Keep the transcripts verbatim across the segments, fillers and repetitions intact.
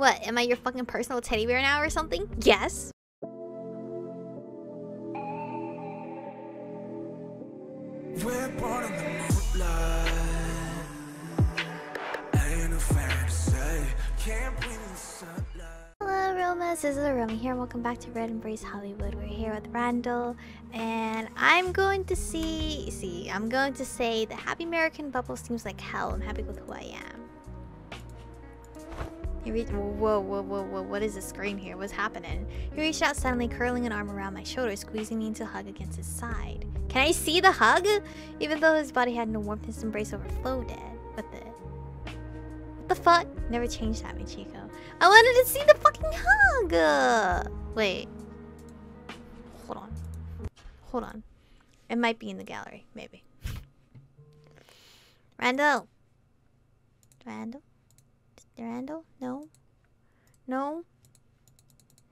What, am I your fucking personal teddy bear now or something? Yes. We're born in the moonlight. Ain't a fantasy. Can't bring the sunlight. Hello, Romas. This is Aroma here. Welcome back to Red Embrace Hollywood. We're here with Randal, and I'm going to see. See, I'm going to say the Happy American bubble seems like hell. I'm happy with who I am. He reached- whoa, whoa, whoa, whoa, what is the scream here? What's happening? He reached out suddenly, curling an arm around my shoulder, squeezing me into a hug against his side. Can I see the hug? Even though his body had no warmth, his embrace overflowed it. What the? What the fuck? Never changed that, Michiko. I wanted to see the fucking hug! Uh, wait. Hold on. Hold on. It might be in the gallery, maybe. Randal! Randal? Randal? No? No?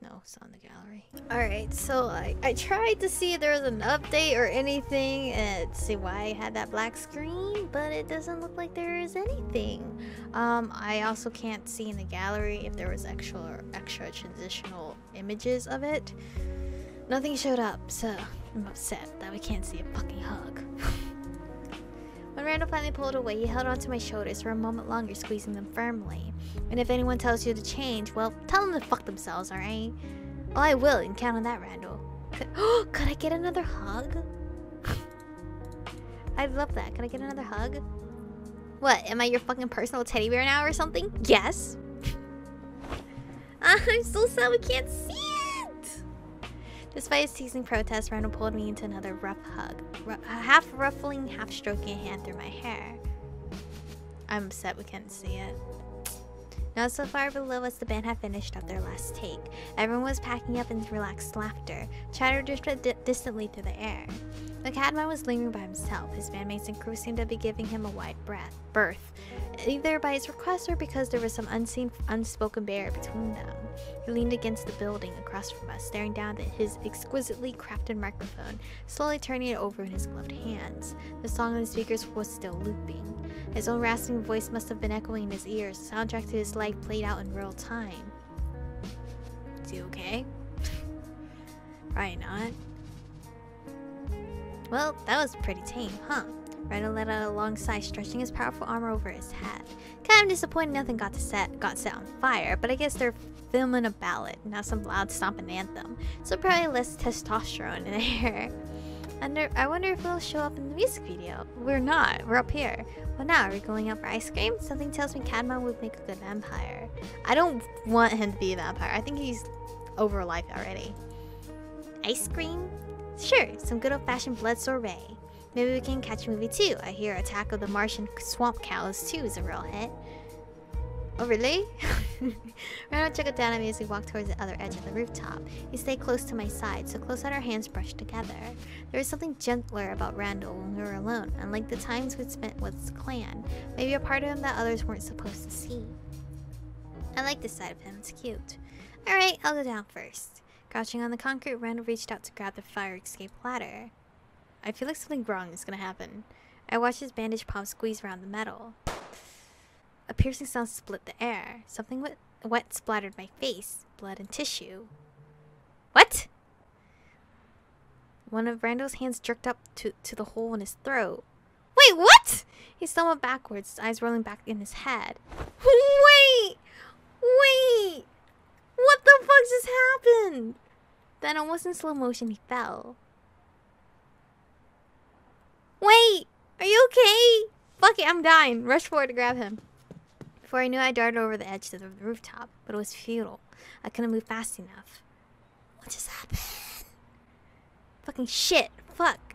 No, it's on the gallery. Alright, so I, I tried to see if there was an update or anything and see why I had that black screen, but it doesn't look like there is anything. Um, I also can't see in the gallery if there was extra, extra transitional images of it. Nothing showed up, so I'm upset that we can't see a fucking hug. When Randal finally pulled away, he held onto my shoulders for a moment longer, squeezing them firmly. And if anyone tells you to change, well, tell them to fuck themselves, alright? Oh, I will, and count on that, Randal. Could, oh, could I get another hug? I'd love that. Could I get another hug? What, am I your fucking personal teddy bear now or something? Yes. I'm so sad we can't see it! Despite his teasing protest, Randal pulled me into another rough hug. Half ruffling, half stroking a hand through my hair. I'm upset we couldn't see it. Not so far below us, the band had finished up their last take. Everyone was packing up in relaxed laughter. Chatter drifted distantly through the air. The Cadmon was lingering by himself. His bandmates and crew seemed to be giving him a wide breath, berth, either by his request or because there was some unseen, unspoken barrier between them. He leaned against the building across from us, staring down at his exquisitely crafted microphone, slowly turning it over in his gloved hands. The song on the speakers was still looping. His own rasping voice must have been echoing in his ears. The soundtrack to his life played out in real time. Is he okay? Probably not. Well, that was pretty tame, huh? Randal let out a long sigh, stretching his powerful arm over his head. Kind of disappointed nothing got to set got set on fire, but I guess they're filming a ballad, not some loud stomping anthem. So probably less testosterone in the air. Under, I wonder if it'll show up in the music video. We're not. We're up here. Well, now are we going out for ice cream? Something tells me Cadmon would make a good vampire. I don't want him to be a vampire. I think he's over life already. Ice cream? Sure, some good old-fashioned blood sorbet. Maybe we can catch a movie too. I hear Attack of the Martian Swamp Cows too is a real hit. Oh, really? Randal took it down at me as we walked towards the other edge of the rooftop. He stayed close to my side, so close that our hands brushed together. There was something gentler about Randal when we were alone, unlike the times we'd spent with his clan. Maybe a part of him that others weren't supposed to see. I like this side of him, it's cute. Alright, I'll go down first. Crouching on the concrete, Randal reached out to grab the fire escape ladder. I feel like something wrong is gonna happen. I watched his bandaged palm squeeze around the metal. A piercing sound split the air. Something wet, wet splattered my face, blood and tissue. What? One of Randal's hands jerked up to, to the hole in his throat. Wait, what? He stumbled backwards, his eyes rolling back in his head. Wait! Wait! What the fuck just happened? Then, almost in slow motion, he fell. Wait! Are you okay? Fuck it, I'm dying. Rush forward to grab him. Before I knew it, I darted over the edge to the rooftop, but it was futile. I couldn't move fast enough. What just happened? Fucking shit. Fuck.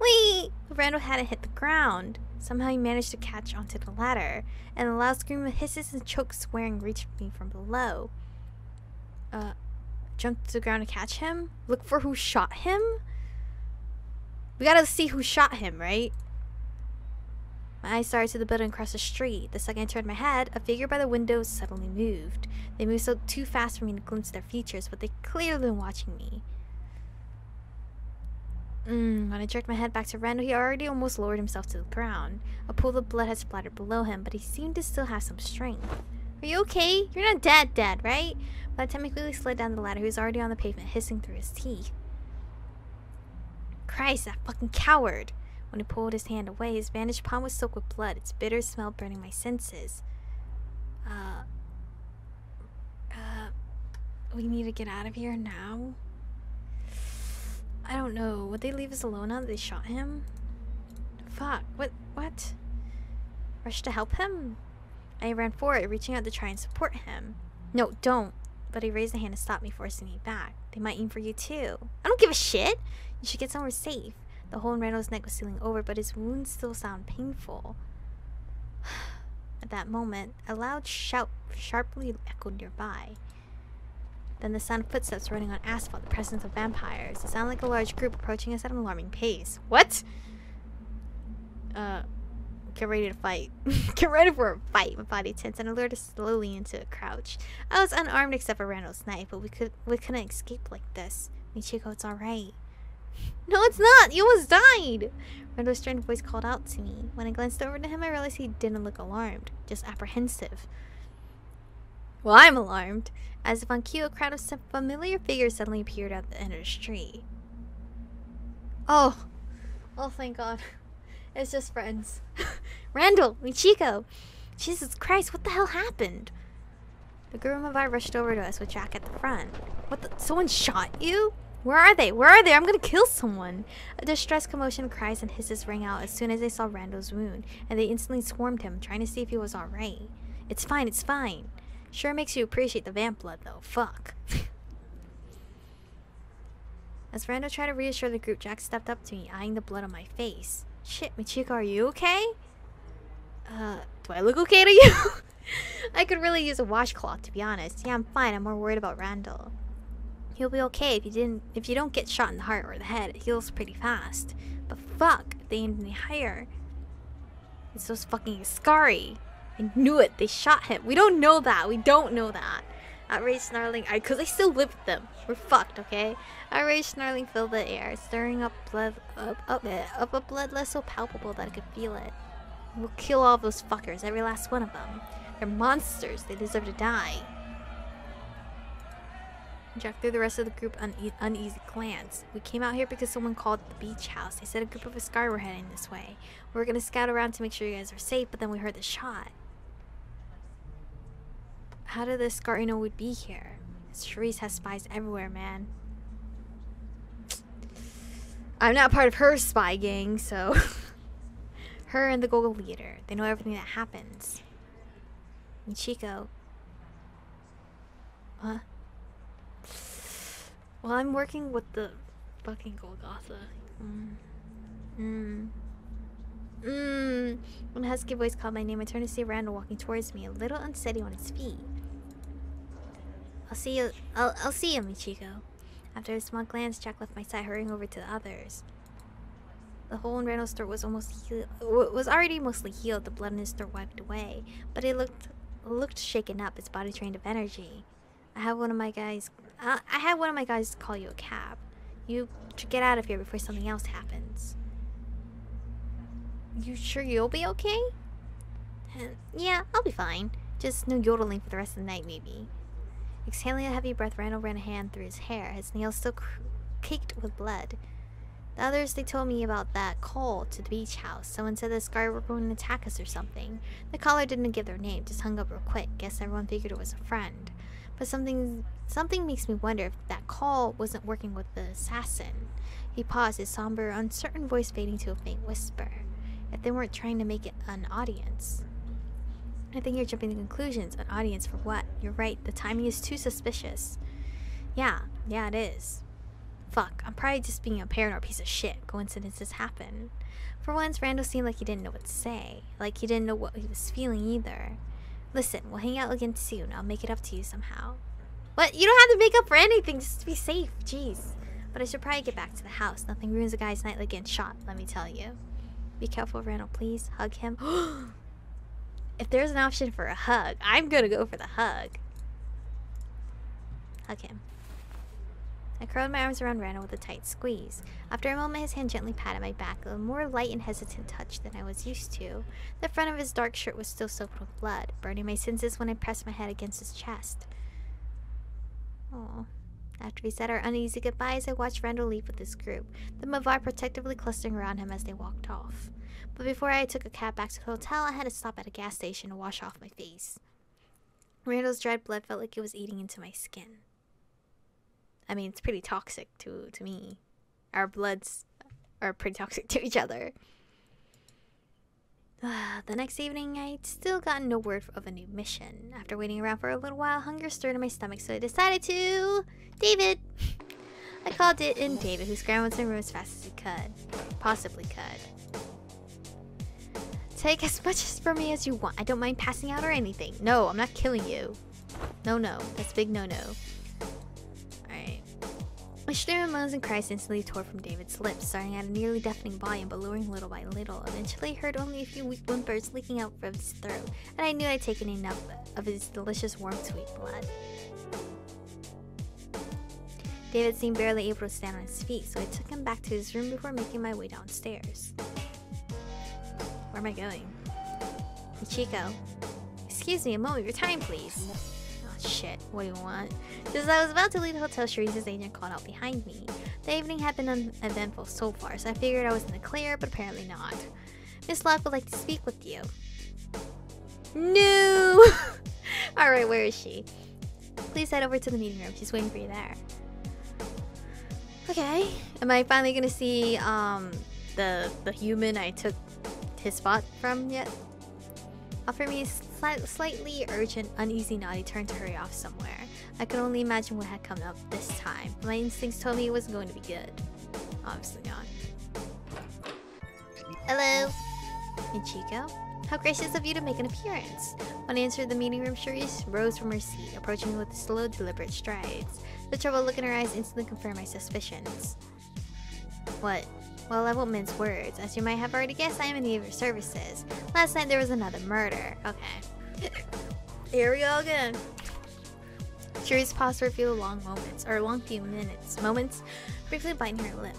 Wait! Randal hadn't hit the ground. Somehow he managed to catch onto the ladder, and a loud scream of hisses and choke swearing reached me from below. Uh, jump to the ground to catch him? Look for who shot him? We gotta see who shot him, right? My eyes started to the building across the street. The second I turned my head, a figure by the window suddenly moved. They moved so too fast for me to glimpse their features, but they clearly were watching me. Mm, when I jerked my head back to Randal, he already almost lowered himself to the ground. A pool of blood had splattered below him, but he seemed to still have some strength. Are you okay? You're not dead, dead, right? By the time he quickly slid down the ladder, he was already on the pavement, hissing through his teeth. Christ, that fucking coward! When he pulled his hand away, his bandaged palm was soaked with blood, its bitter smell burning my senses. Uh... Uh... We need to get out of here now? I don't know. Would they leave us alone now that they shot him? Fuck. What? What? Rush to help him? I ran forward, reaching out to try and support him. No, don't. But he raised a hand to stop me, forcing me back. They might aim for you too. I don't give a shit! You should get somewhere safe. The hole in Randall's neck was sealing over, but his wounds still sound painful. At that moment, a loud shout sharply echoed nearby. Then the sound of footsteps running on asphalt, the presence of vampires. It sounded like a large group approaching us at an alarming pace. What? Uh, get ready to fight. Get ready for a fight. My body tensed and I lured us slowly into a crouch. I was unarmed except for Randall's knife, but we, could, we couldn't escape like this. Michiko, it's alright. No, it's not! You almost died! Randall's strained voice called out to me. When I glanced over to him, I realized he didn't look alarmed, just apprehensive. Well, I'm alarmed. As if on cue, a crowd of some familiar figures suddenly appeared at the end of the street. Oh. Oh, thank God. It's just friends. Randal! Michiko! Jesus Christ, what the hell happened? The groom and I rushed over to us with Jack at the front. What the? Someone shot you? Where are they? Where are they? I'm gonna kill someone! A distressed commotion, cries and hisses rang out as soon as they saw Randal's wound, and they instantly swarmed him, trying to see if he was alright. It's fine, it's fine. Sure makes you appreciate the vamp blood, though. Fuck. As Randal tried to reassure the group, Jack stepped up to me, eyeing the blood on my face. Shit, Michiko, are you okay? Uh, do I look okay to you? I could really use a washcloth, to be honest. Yeah, I'm fine. I'm more worried about Randal. He'll be okay if you didn't. If you don't get shot in the heart or the head, it heals pretty fast. But fuck, if they aimed any higher. It's those fucking Iskari. I knew it. They shot him. We don't know that. We don't know that. Outraged snarling. I, cause I still live with them. We're fucked, okay? Outraged snarling filled the air, stirring up blood, up, up, up a blood less so palpable that I could feel it. We'll kill all those fuckers, every last one of them. They're monsters. They deserve to die. Jack threw the rest of the group an une uneasy glance. We came out here because someone called at the beach house. They said a group of Iskari were heading this way. We were gonna scout around to make sure you guys are safe, but then we heard the shot. How did the Iskari know we'd be here? Sharice has spies everywhere, man. I'm not part of her spy gang, so... Her and the Golgotha leader. They know everything that happens. Michiko. Huh? Well, I'm working with the fucking Golgotha. Mmm. Mmm. Mmm. When a husky voice called my name, I turned to see Randal walking towards me, a little unsteady on his feet. I'll see you. I'll, I'll see you, Michiko. After a small glance, Jack left my side, hurrying over to the others. The hole in Randall's throat was almost healed, was already mostly healed. The blood in his throat wiped away, but he looked looked shaken up. His body drained of energy. I had one of my guys. Uh, I had one of my guys call you a cab. You should get out of here before something else happens. You sure you'll be okay? And, yeah, I'll be fine. Just no yodeling for the rest of the night, maybe. Exhaling a heavy breath, Randal ran a hand through his hair, his nails still caked with blood. The others, they told me about that call to the beach house. Someone said the Iskari were going to attack us or something. The caller didn't give their name, just hung up real quick. Guess everyone figured it was a friend. But something something makes me wonder if that call wasn't working with the assassin. He paused, his somber, uncertain voice fading to a faint whisper. If they weren't trying to make it an audience. I think you're jumping to conclusions. An audience for what? You're right, the timing is too suspicious. Yeah, yeah it is. Fuck, I'm probably just being a paranoid piece of shit. Coincidences happen. For once, Randal seemed like he didn't know what to say. Like he didn't know what he was feeling either. Listen, we'll hang out again soon. I'll make it up to you somehow. What? You don't have to make up for anything. Just be safe. Jeez. But I should probably get back to the house. Nothing ruins a guy's night like getting shot, let me tell you. Be careful, Randal, please. Hug him. If there's an option for a hug, I'm gonna go for the hug. Hug him. I I curled my arms around Randal with a tight squeeze. After a moment, his hand gently patted my back, a more light and hesitant touch than I was used to. The front of his dark shirt was still soaked with blood, burning my senses when I pressed my head against his chest. Oh. After we said our uneasy goodbyes, I watched Randal leave with his group, the Mavar protectively clustering around him as they walked off. But before I took a cab back to the hotel, I had to stop at a gas station to wash off my face. Randal's dried blood felt like it was eating into my skin. I mean, it's pretty toxic to, to me. Our bloods are pretty toxic to each other. The next evening, I'd still gotten no word of a new mission. After waiting around for a little while, hunger stirred in my stomach, so I decided to... David! I called it in David, who scrambled to the room as fast as he could. Possibly could. Take as much from me as you want. I don't mind passing out or anything. No, I'm not killing you. No, no. That's big no-no. Alright. My string of moans and cries instantly tore from David's lips, starting at a nearly deafening volume but lowering little by little. Eventually, I heard only a few weak whimpers leaking out from his throat, and I knew I'd taken enough of his delicious, warm, sweet blood. David seemed barely able to stand on his feet, so I took him back to his room before making my way downstairs. Where am I going? Michiko. Excuse me, a moment of your time, please. Shit, what do you want? Just as I was about to leave the hotel, Sharice's agent called out behind me. The evening had been uneventful so far, so I figured I was in the clear, but apparently not. Miss Locke would like to speak with you. No! Alright, where is she? Please head over to the meeting room. She's waiting for you there. Okay. Am I finally gonna see um the the human I took his spot from yet? Offer me a sli slightly urgent, uneasy nod. He turned to hurry off somewhere. I could only imagine what had come up this time. My instincts told me it wasn't going to be good. Obviously not. Hello? Michiko? How gracious of you to make an appearance. When I entered the meeting room, Sharice rose from her seat, approaching me with slow, deliberate strides. The troubled look in her eyes instantly confirmed my suspicions. What? Well, I won't mince words. As you might have already guessed, I am in need of your services. Last night there was another murder. Okay. Here we go again. Sharice paused for a few long moments, or a long few minutes, moments, briefly biting her lip.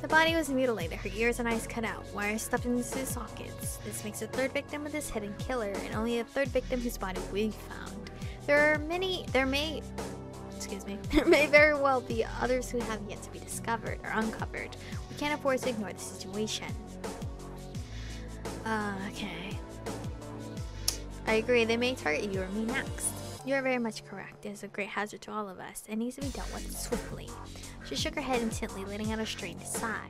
The body was mutilated, her ears and eyes cut out, wires stuffed into the sockets. This makes a third victim of this hidden killer, and only a third victim whose body we found. There are many, there may... Excuse me. There may very well be others who have yet to be discovered or uncovered. We can't afford to ignore the situation. Uh, okay. I agree. They may target you or me next. You are very much correct. It is a great hazard to all of us. It needs to be dealt with swiftly. She shook her head intently, letting out a strained sigh.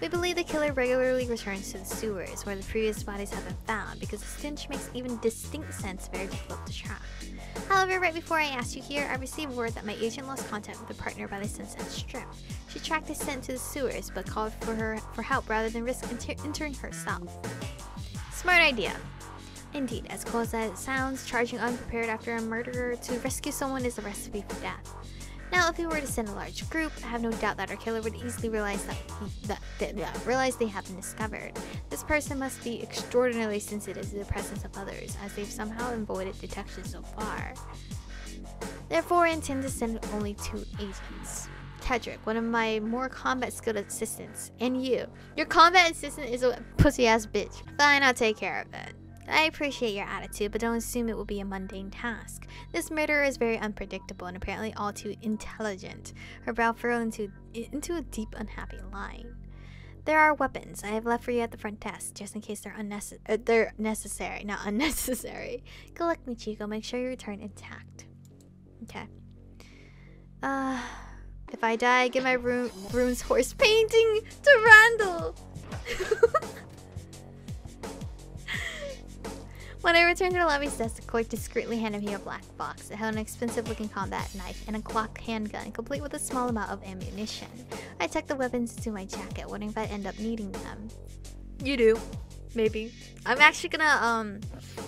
We believe the killer regularly returns to the sewers, where the previous bodies have been found, because the stench makes even distinct sense very difficult to track. However, right before I asked you here, I received word that my agent lost contact with a partner by the Sunset Strip. She tracked his scent to the sewers, but called for her for help rather than risk enter entering herself. Smart idea. Indeed, as close as it sounds, charging unprepared after a murderer to rescue someone is a recipe for death. Now, if we were to send a large group, I have no doubt that our killer would easily realize that, he, that, that yeah, realize they have been discovered. This person must be extraordinarily sensitive to the presence of others, as they've somehow avoided detection so far. Therefore, I intend to send only two agents. Tedric, one of my more combat-skilled assistants, and you. Your combat assistant is a pussy-ass bitch. Fine, I'll take care of it. I appreciate your attitude, but don't assume it will be a mundane task. This murderer is very unpredictable and apparently all too intelligent. Her brow furrowed into, into a deep, unhappy line. There are weapons I have left for you at the front desk, just in case they're, unnecess uh, they're necessary, not unnecessary. Collect me, Chico. Make sure you return intact. Okay. Uh, if I die, I give my room, room's horse painting to Randal. When I returned to Lobby's desk, Coy discreetly handed me a black box. It held an expensive-looking combat knife and a Glock handgun, complete with a small amount of ammunition. I tucked the weapons into my jacket, wondering if I'd end up needing them. You do. Maybe. I'm actually gonna, um,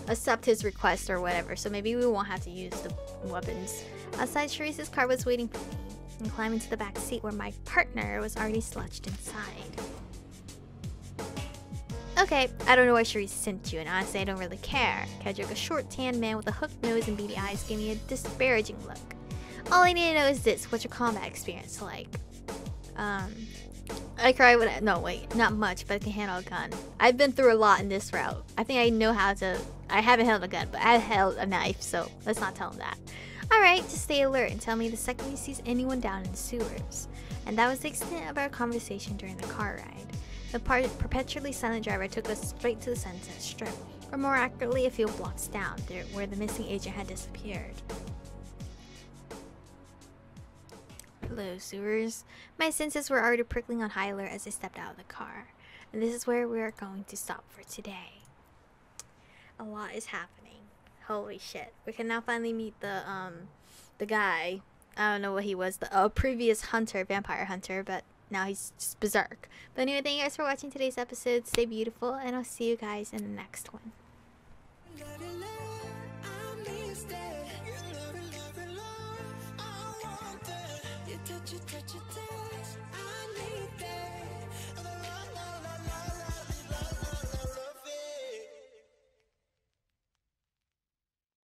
accept his request or whatever, so maybe we won't have to use the weapons. Outside, Sharice's car was waiting for me, and climbed into the back seat where my partner was already slouched inside. Okay, I don't know why Sharice sent you, and honestly, I don't really care. Kedjuk, a short, tan man with a hooked nose and beady eyes, gave me a disparaging look. all I need to know is this. What's your combat experience like? Um, I cry when I, no wait, not much, but I can handle a gun. I've been through a lot in this route. I think I know how to, I haven't held a gun, but I held a knife, so let's not tell him that. Alright, just stay alert and tell me the second he sees anyone down in the sewers. And that was the extent of our conversation during the car ride. The part perpetually silent driver took us straight to the Sunset Strip, or more accurately, a few blocks down, there where the missing agent had disappeared. Hello, sewers. My senses were already prickling on high alert as I stepped out of the car. And this is where we are going to stop for today. A lot is happening. Holy shit. We can now finally meet the, um, the guy. I don't know what he was. The uh, previous hunter, vampire hunter, but now he's just berserk. But anyway, thank you guys for watching today's episode. Stay beautiful, and I'll see you guys in the next one.